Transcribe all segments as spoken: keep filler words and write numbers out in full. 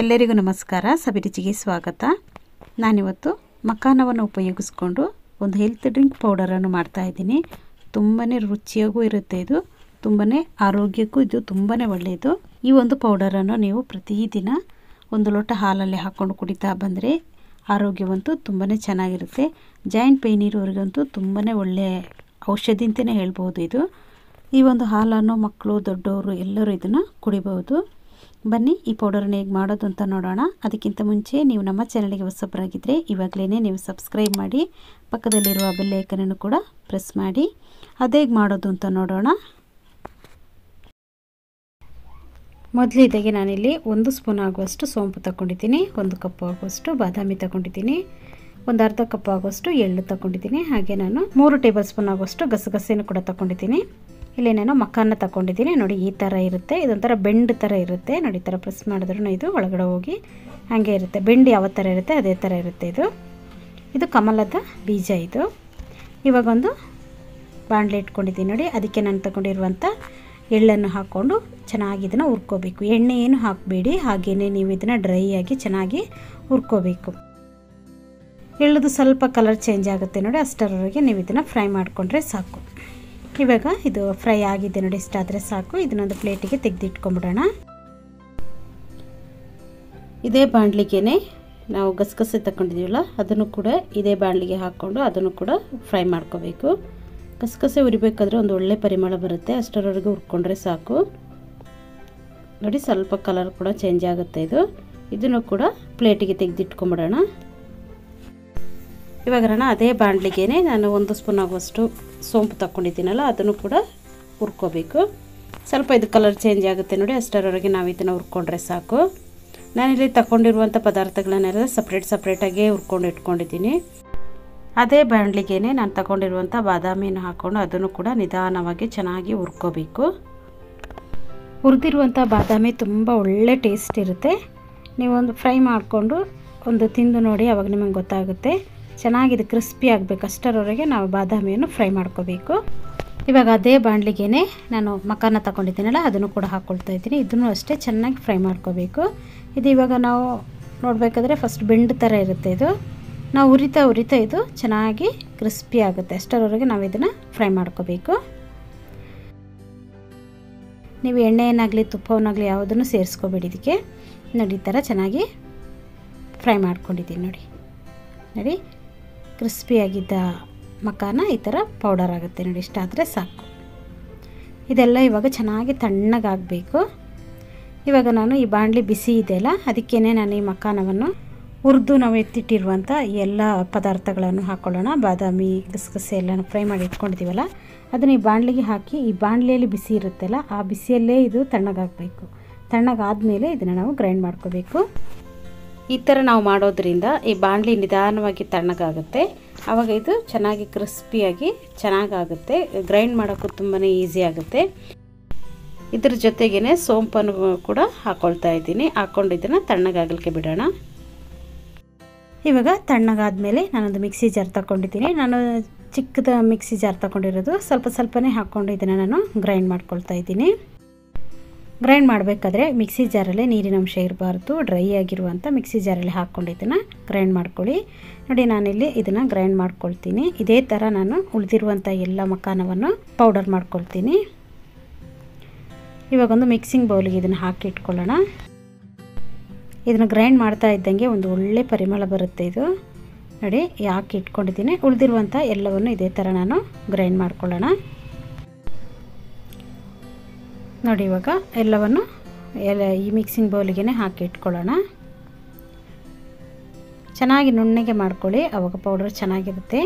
ಎಲ್ಲರಿಗೂ ನಮಸ್ಕಾರ, ಸಬಿರುಚಿಗೆ ಸ್ವಾಗತ. ನಾನಿವತ್ತು ಮಖಾನವನ್ನು ಉಪಯೋಗಿಸಿಕೊಂಡು ಒಂದು ಹೆಲ್ತ್ ಡ್ರಿಂಕ್ ಪೌಡರನ್ನು ಮಾಡ್ತಾ ಇದ್ದೀನಿ. ತುಂಬಾ ರುಚಿಯಾಗೂ ಇರುತ್ತೆ, ಇದು ತುಂಬಾ ಆರೋಗ್ಯಕ್ಕೂ ಇದು ತುಂಬಾ ಒಳ್ಳೆಯದು. ಈ ಒಂದು ಪೌಡರನ್ನು ನೀವು ಪ್ರತಿದಿನ ಒಂದು ಲೋಟ ಹಾಲಲ್ಲಿ ಹಾಕ್ಕೊಂಡು ಕುಡಿತಾ ಬಂದರೆ ಆರೋಗ್ಯವಂತೂ ತುಂಬಾ ಚೆನ್ನಾಗಿರುತ್ತೆ. ಜಾಯಿಂಟ್ ಪೇಯ್ನ್ ಇರೋರಿಗಂತೂ ತುಂಬಾ ಒಳ್ಳೆಯ ಔಷಧಿ ಅಂತಲೇ ಹೇಳ್ಬೋದು ಇದು. ಈ ಒಂದು ಹಾಲನ್ನು ಮಕ್ಕಳು, ದೊಡ್ಡವರು ಎಲ್ಲರೂ ಇದನ್ನು ಕುಡಿಬಹುದು. ಬನ್ನಿ ಈ ಪೌಡರನ್ನು ಹೇಗೆ ಮಾಡೋದು ಅಂತ ನೋಡೋಣ. ಅದಕ್ಕಿಂತ ಮುಂಚೆ ನೀವು ನಮ್ಮ ಚಾನಲ್ಗೆ ಹೊಸಬರಾಗಿದ್ದರೆ ಇವಾಗಲೇ ನೀವು ಸಬ್ಸ್ಕ್ರೈಬ್ ಮಾಡಿ, ಪಕ್ಕದಲ್ಲಿರುವ ಬೆಲ್ ಐಕನನ್ನು ಕೂಡ ಪ್ರೆಸ್ ಮಾಡಿ. ಅದು ಹೇಗೆ ಮಾಡೋದು ಅಂತ ನೋಡೋಣ. ಮೊದಲಿಗೆ ನಾನಿಲ್ಲಿ ಒಂದು ಸ್ಪೂನ್ ಆಗುವಷ್ಟು ಸೋಂಪು ತಗೊಂಡಿದ್ದೀನಿ, ಒಂದು ಕಪ್ ಆಗುವಷ್ಟು ಬಾದಾಮಿ ತಗೊಂಡಿದ್ದೀನಿ, ಒಂದು ಅರ್ಧ ಕಪ್ ಆಗುವಷ್ಟು ಎಳ್ಳು ತಗೊಂಡಿದ್ದೀನಿ, ಹಾಗೆ ನಾನು ಮೂರು ಟೇಬಲ್ ಸ್ಪೂನ್ ಆಗುವಷ್ಟು ಗಸಗಸೆಯನ್ನು ಕೂಡ ತಗೊಂಡಿದ್ದೀನಿ. ಇಲ್ಲಿ ನಾನು ಮಖಾನ ತಗೊಂಡಿದ್ದೀನಿ. ನೋಡಿ, ಈ ಥರ ಇರುತ್ತೆ, ಇದೊಂಥರ ಬೆಂಡ್ ಥರ ಇರುತ್ತೆ. ನೋಡಿ, ಈ ಥರ ಪ್ರೆಸ್ ಮಾಡಿದ್ರೂ ಇದು ಒಳಗಡೆ ಹೋಗಿ ಹಾಗೆ ಇರುತ್ತೆ. ಬೆಂಡ್ ಯಾವ ಥರ ಇರುತ್ತೆ ಅದೇ ಥರ ಇರುತ್ತೆ. ಇದು ಇದು ಕಮಲದ ಬೀಜ. ಇದು ಇವಾಗೊಂದು ಬಾಣಲೆ ಇಟ್ಕೊಂಡಿದ್ದೀನಿ. ನೋಡಿ, ಅದಕ್ಕೆ ನಾನು ತಗೊಂಡಿರುವಂಥ ಎಳ್ಳನ್ನು ಹಾಕ್ಕೊಂಡು ಚೆನ್ನಾಗಿ ಇದನ್ನು ಹುರ್ಕೋಬೇಕು. ಎಣ್ಣೆ ಏನು ಹಾಕಬೇಡಿ, ಹಾಗೆಯೇ ನೀವು ಇದನ್ನು ಡ್ರೈ ಆಗಿ ಚೆನ್ನಾಗಿ ಹುರ್ಕೋಬೇಕು. ಎಳ್ಳದು ಸ್ವಲ್ಪ ಕಲರ್ ಚೇಂಜ್ ಆಗುತ್ತೆ ನೋಡಿ, ಅಷ್ಟರವರೆಗೆ ನೀವು ಇದನ್ನು ಫ್ರೈ ಮಾಡಿಕೊಂಡ್ರೆ ಸಾಕು. ಇವಾಗ ಇದು ಫ್ರೈ ಆಗಿದೆ ನೋಡಿ, ಇಷ್ಟಾದರೆ ಸಾಕು. ಇದನ್ನೊಂದು ಪ್ಲೇಟಿಗೆ ತೆಗೆದಿಟ್ಕೊಂಬಿಡೋಣ. ಇದೇ ಬಾಣಲಿಗೆನೆ ನಾವು ಗಸಗಸೆ ತಗೊಂಡಿದ್ದೀವಲ್ಲ, ಅದನ್ನು ಕೂಡ ಇದೇ ಬಾಣಲಿಗೆ ಹಾಕ್ಕೊಂಡು ಅದನ್ನು ಕೂಡ ಫ್ರೈ ಮಾಡ್ಕೋಬೇಕು. ಗಸಗಸೆ ಹುರಿಬೇಕಾದ್ರೆ ಒಂದು ಒಳ್ಳೆ ಪರಿಮಳ ಬರುತ್ತೆ, ಅಷ್ಟರವರೆಗೂ ಹುರ್ಕೊಂಡ್ರೆ ಸಾಕು. ನೋಡಿ, ಸ್ವಲ್ಪ ಕಲರ್ ಕೂಡ ಚೇಂಜ್ ಆಗುತ್ತೆ ಇದು. ಇದನ್ನು ಕೂಡ ಪ್ಲೇಟಿಗೆ ತೆಗೆದಿಟ್ಕೊಂಬಿಡೋಣ. ಇವಾಗ ನಾನು ಅದೇ ಬಾಣಲಿಗೆ ನಾನು ಒಂದು ಸ್ಪೂನ್ ಆಗುವಷ್ಟು ಸೋಂಪು ತಗೊಂಡಿದ್ದೀನಲ್ಲ, ಅದನ್ನು ಕೂಡ ಹುರ್ಕೋಬೇಕು. ಸ್ವಲ್ಪ ಇದು ಕಲರ್ ಚೇಂಜ್ ಆಗುತ್ತೆ ನೋಡಿ, ಅಷ್ಟರವರೆಗೆ ನಾವು ಇದನ್ನು ಹುರ್ಕೊಂಡ್ರೆ ಸಾಕು. ನಾನಿಲ್ಲಿ ತಗೊಂಡಿರುವಂಥ ಪದಾರ್ಥಗಳನ್ನೆಲ್ಲ ಸಪ್ರೇಟ್ ಸಪ್ರೇಟಾಗಿ ಹುರ್ಕೊಂಡು ಇಟ್ಕೊಂಡಿದ್ದೀನಿ. ಅದೇ ಬಾಣಲಿಗೆ ನಾನು ತಗೊಂಡಿರುವಂಥ ಬಾದಾಮಿಯನ್ನು ಹಾಕ್ಕೊಂಡು ಅದನ್ನು ಕೂಡ ನಿಧಾನವಾಗಿ ಚೆನ್ನಾಗಿ ಹುರ್ಕೋಬೇಕು. ಹುರಿದಿರುವಂಥ ಬಾದಾಮಿ ತುಂಬ ಒಳ್ಳೆ ಟೇಸ್ಟ್ ಇರುತ್ತೆ. ನೀವೊಂದು ಫ್ರೈ ಮಾಡಿಕೊಂಡು ಒಂದು ತಿಂದು ನೋಡಿ, ಅವಾಗ ನಿಮಗೆ ಗೊತ್ತಾಗುತ್ತೆ. ಚೆನ್ನಾಗಿದೆ, ಕ್ರಿಸ್ಪಿ ಆಗಬೇಕು, ಅಷ್ಟರವರೆಗೆ ನಾವು ಬಾದಾಮಿಯನ್ನು ಫ್ರೈ ಮಾಡ್ಕೋಬೇಕು. ಇವಾಗ ಅದೇ ಬಾಣಲಿಗೆ ನಾನು ಮಖಾನ ತಗೊಂಡಿದ್ದೀನಲ್ಲ, ಅದನ್ನು ಕೂಡ ಹಾಕ್ಕೊಳ್ತಾ ಇದ್ದೀನಿ. ಇದನ್ನು ಅಷ್ಟೇ ಚೆನ್ನಾಗಿ ಫ್ರೈ ಮಾಡ್ಕೋಬೇಕು. ಇದು ಇವಾಗ ನಾವು ನೋಡಬೇಕಾದ್ರೆ ಫಸ್ಟ್ ಬೆಂಡ್ ಥರ ಇರುತ್ತೆ. ಇದು ನಾವು ಉರಿತಾ ಉರಿತಾ ಇದು ಚೆನ್ನಾಗಿ ಕ್ರಿಸ್ಪಿ ಆಗುತ್ತೆ, ಅಷ್ಟರವರೆಗೆ ನಾವು ಇದನ್ನು ಫ್ರೈ ಮಾಡ್ಕೋಬೇಕು. ನೀವು ಎಣ್ಣೆಯನ್ನಾಗಲಿ ತುಪ್ಪವನ್ನಾಗಲಿ ಯಾವುದನ್ನು ಸೇರಿಸ್ಕೋಬೇಡಿ ಇದಕ್ಕೆ. ನೋಡಿ, ಈ ಥರ ಚೆನ್ನಾಗಿ ಫ್ರೈ ಮಾಡ್ಕೊಂಡಿದ್ದೀನಿ. ನೋಡಿ ನೋಡಿ ಕ್ರಿಸ್ಪಿಯಾಗಿದ್ದ ಮಖಾನ ಈ ಥರ ಪೌಡರ್ ಆಗುತ್ತೆ ನೋಡಿ. ಇಷ್ಟಾದರೆ ಸಾಕು. ಇದೆಲ್ಲ ಇವಾಗ ಚೆನ್ನಾಗಿ ತಣ್ಣಗಾಗಬೇಕು. ಇವಾಗ ನಾನು ಈ ಬಾಣಲಿ ಬಿಸಿ ಇದೆಯಲ್ಲ, ಅದಕ್ಕೇ ನಾನು ಈ ಮಖಾನವನ್ನು ಹುರಿದು ನಾವು ಎತ್ತಿಟ್ಟಿರುವಂಥ ಎಲ್ಲ ಪದಾರ್ಥಗಳನ್ನು ಹಾಕ್ಕೊಳ್ಳೋಣ. ಬಾದಾಮಿ, ಗಸಗಸೆ ಎಲ್ಲ ಫ್ರೈ ಮಾಡಿ ಇಟ್ಕೊಂಡಿದ್ದೀವಲ್ಲ, ಅದನ್ನು ಈ ಬಾಣಲಿಗೆ ಹಾಕಿ, ಈ ಬಾಣಲಿಯಲ್ಲಿ ಬಿಸಿ ಇರುತ್ತಲ್ಲ ಆ ಬಿಸಿಯಲ್ಲೇ ಇದು ತಣ್ಣಗಾಗಬೇಕು. ತಣ್ಣಗಾದಮೇಲೆ ಇದನ್ನು ನಾವು ಗ್ರೈಂಡ್ ಮಾಡ್ಕೋಬೇಕು. ಈ ಥರ ನಾವು ಮಾಡೋದ್ರಿಂದ ಈ ಬಾಣಲಿ ನಿಧಾನವಾಗಿ ತಣ್ಣಗಾಗುತ್ತೆ. ಆವಾಗ ಇದು ಚೆನ್ನಾಗಿ ಕ್ರಿಸ್ಪಿಯಾಗಿ ಚೆನ್ನಾಗಾಗುತ್ತೆ. ಗ್ರೈಂಡ್ ಮಾಡೋಕ್ಕೂ ತುಂಬಾ ಈಸಿ ಆಗುತ್ತೆ. ಇದ್ರ ಜೊತೆಗೇ ಸೋಂಪನ್ನು ಕೂಡ ಹಾಕ್ಕೊಳ್ತಾ ಇದ್ದೀನಿ. ಹಾಕ್ಕೊಂಡು ಇದನ್ನು ತಣ್ಣಗಾಗಲಿಕ್ಕೆ ಬಿಡೋಣ. ಇವಾಗ ತಣ್ಣಗಾದಮೇಲೆ ನಾನೊಂದು ಮಿಕ್ಸಿ ಜಾರ್ ತಗೊಂಡಿದ್ದೀನಿ. ನಾನು ಚಿಕ್ಕದ ಮಿಕ್ಸಿ ಜಾರ್ ತಗೊಂಡಿರೋದು, ಸ್ವಲ್ಪ ಸ್ವಲ್ಪನೇ ಹಾಕ್ಕೊಂಡು ಇದನ್ನು ನಾನು ಗ್ರೈಂಡ್ ಮಾಡ್ಕೊಳ್ತಾ ಇದ್ದೀನಿ. ಗ್ರೈಂಡ್ ಮಾಡಬೇಕಾದ್ರೆ ಮಿಕ್ಸಿ ಜಾರಲ್ಲೇ ನೀರಿನ ಅಂಶ ಇರಬಾರ್ದು, ಡ್ರೈ ಆಗಿರುವಂಥ ಮಿಕ್ಸಿ ಜಾರಲ್ಲಿ ಹಾಕ್ಕೊಂಡು ಇದನ್ನು ಗ್ರೈಂಡ್ ಮಾಡ್ಕೊಳ್ಳಿ. ನೋಡಿ, ನಾನಿಲ್ಲಿ ಇದನ್ನು ಗ್ರೈಂಡ್ ಮಾಡ್ಕೊಳ್ತೀನಿ. ಇದೇ ಥರ ನಾನು ಉಳಿದಿರುವಂಥ ಎಲ್ಲ ಮಖಾನವನ್ನು ಪೌಡರ್ ಮಾಡ್ಕೊಳ್ತೀನಿ. ಇವಾಗೊಂದು ಮಿಕ್ಸಿಂಗ್ ಬೌಲಿಗೆ ಇದನ್ನು ಹಾಕಿ ಇಟ್ಕೊಳ್ಳೋಣ. ಇದನ್ನು ಗ್ರೈಂಡ್ ಮಾಡ್ತಾ ಇದ್ದಂಗೆ ಒಂದು ಒಳ್ಳೆ ಪರಿಮಳ ಬರುತ್ತೆ ಇದು. ನೋಡಿ, ಹಾಕಿ ಇಟ್ಕೊಂಡಿದ್ದೀನಿ. ಉಳಿದಿರುವಂಥ ಎಲ್ಲವನ್ನು ಇದೇ ಥರ ನಾನು ಗ್ರೈಂಡ್ ಮಾಡ್ಕೊಳ್ಳೋಣ. ನೋಡಿ, ಇವಾಗ ಎಲ್ಲವನ್ನು ಎಲ್ಲ ಈ ಮಿಕ್ಸಿಂಗ್ ಬೌಲಿಗೆ ಹಾಕಿ ಇಟ್ಕೊಳ್ಳೋಣ. ಚೆನ್ನಾಗಿ ನುಣ್ಣಗೆ ಮಾಡ್ಕೊಳ್ಳಿ, ಆವಾಗ ಪೌಡರ್ ಚೆನ್ನಾಗಿರುತ್ತೆ.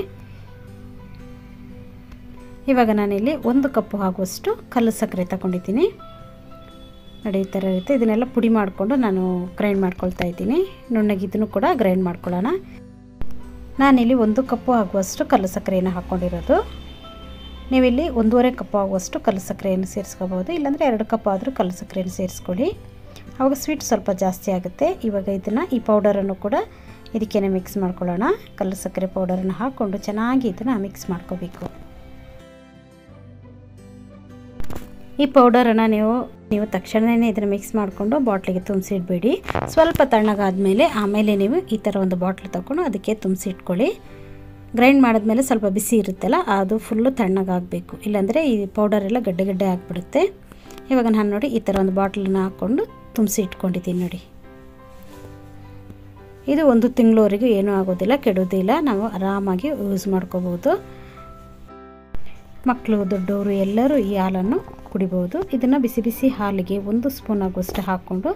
ಇವಾಗ ನಾನಿಲ್ಲಿ ಒಂದು ಕಪ್ಪು ಆಗುವಷ್ಟು ಕಲ್ಲು ಸಕ್ಕರೆ ತಗೊಂಡಿದ್ದೀನಿ. ನೋಡಿ, ಈ ಥರ ಇರುತ್ತೆ. ಇದನ್ನೆಲ್ಲ ಪುಡಿ ಮಾಡಿಕೊಂಡು ನಾನು ಗ್ರೈಂಡ್ ಮಾಡ್ಕೊಳ್ತಾ ಇದ್ದೀನಿ. ನುಣ್ಣಗೆ ಇದನ್ನು ಕೂಡ ಗ್ರೈಂಡ್ ಮಾಡ್ಕೊಳ್ಳೋಣ. ನಾನಿಲ್ಲಿ ಒಂದು ಕಪ್ಪು ಆಗುವಷ್ಟು ಕಲ್ಲು ಸಕ್ಕರೆಯನ್ನು ಹಾಕ್ಕೊಂಡಿರೋದು. ನೀವಿಲ್ಲಿ ಒಂದೂವರೆ ಕಪ್ ಆಗುವಷ್ಟು ಕಲ್ಲು ಸಕ್ಕರೆಯನ್ನು ಸೇರಿಸ್ಕೋಬೋದು, ಇಲ್ಲಾಂದರೆ ಎರಡು ಕಪ್ ಆದರೂ ಕಲ್ಲು ಸಕ್ಕರೆಯನ್ನು ಸೇರಿಸ್ಕೊಳ್ಳಿ. ಆವಾಗ ಸ್ವೀಟ್ ಸ್ವಲ್ಪ ಜಾಸ್ತಿ ಆಗುತ್ತೆ. ಇವಾಗ ಇದನ್ನು ಈ ಪೌಡರನ್ನು ಕೂಡ ಇದಕ್ಕೇನೆ ಮಿಕ್ಸ್ ಮಾಡ್ಕೊಳ್ಳೋಣ. ಕಲ್ಲು ಸಕ್ಕರೆ ಪೌಡರನ್ನು ಹಾಕ್ಕೊಂಡು ಚೆನ್ನಾಗಿ ಇದನ್ನು ಮಿಕ್ಸ್ ಮಾಡ್ಕೋಬೇಕು. ಈ ಪೌಡರನ್ನು ನೀವು ನೀವು ತಕ್ಷಣನೇ ಇದರ ಮಿಕ್ಸ್ ಮಾಡ್ಕೊಂಡು ಬಾಟ್ಲಿಗೆ ತುಂಬಿಸಿ ಇಡಬೇಡಿ. ಸ್ವಲ್ಪ ತಣ್ಣಗಾದ್ಮೇಲೆ ಆಮೇಲೆ ನೀವು ಈ ಥರ ಒಂದು ಬಾಟ್ಲ್ ತಕೊಂಡು ಅದಕ್ಕೆ ತುಂಬಿಸಿ ಇಟ್ಕೊಳ್ಳಿ. ಗ್ರೈಂಡ್ ಮಾಡಿದ್ಮೇಲೆ ಸ್ವಲ್ಪ ಬಿಸಿ ಇರುತ್ತಲ್ಲ ಅದು ಫುಲ್ಲು ತಣ್ಣಗಾಗಬೇಕು, ಇಲ್ಲಾಂದರೆ ಈ ಪೌಡರ್ ಎಲ್ಲ ಗಡ್ಡೆ ಗಡ್ಡೆ ಆಗಿಬಿಡುತ್ತೆ. ಇವಾಗ ನಾನು ನೋಡಿ ಈ ಥರ ಒಂದು ಬಾಟ್ಲನ್ನ ಹಾಕ್ಕೊಂಡು ತುಂಬಿಸಿ ಇಟ್ಕೊಂಡಿದ್ದೀನಿ ನೋಡಿ. ಇದು ಒಂದು ತಿಂಗಳವರೆಗೂ ಏನೂ ಆಗೋದಿಲ್ಲ, ಕೆಡೋದಿಲ್ಲ, ನಾವು ಆರಾಮಾಗಿ ಯೂಸ್ ಮಾಡ್ಕೋಬೋದು. ಮಕ್ಕಳು ದೊಡ್ಡವರು ಎಲ್ಲರೂ ಈ ಹಾಲನ್ನು ಕುಡಿಬೋದು. ಇದನ್ನು ಬಿಸಿ ಬಿಸಿ ಹಾಲಿಗೆ ಒಂದು ಸ್ಪೂನ್ ಆಗುವಷ್ಟು ಹಾಕ್ಕೊಂಡು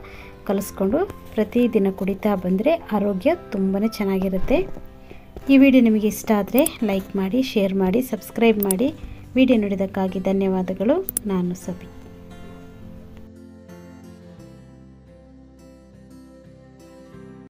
ಕಲಿಸ್ಕೊಂಡು ಪ್ರತಿದಿನ ಕುಡಿತಾ ಬಂದರೆ ಆರೋಗ್ಯ ತುಂಬಾ ಚೆನ್ನಾಗಿರುತ್ತೆ. ಈ ವಿಡಿಯೋ ನಿಮಗೆ ಇಷ್ಟ ಆದರೆ ಲೈಕ್ ಮಾಡಿ, ಶೇರ್ ಮಾಡಿ, ಸಬ್ಸ್ಕ್ರೈಬ್ ಮಾಡಿ. ವಿಡಿಯೋ ನೋಡಿದ್ದಕ್ಕಾಗಿ ಧನ್ಯವಾದಗಳು. ನಾನು ಸಬಿ.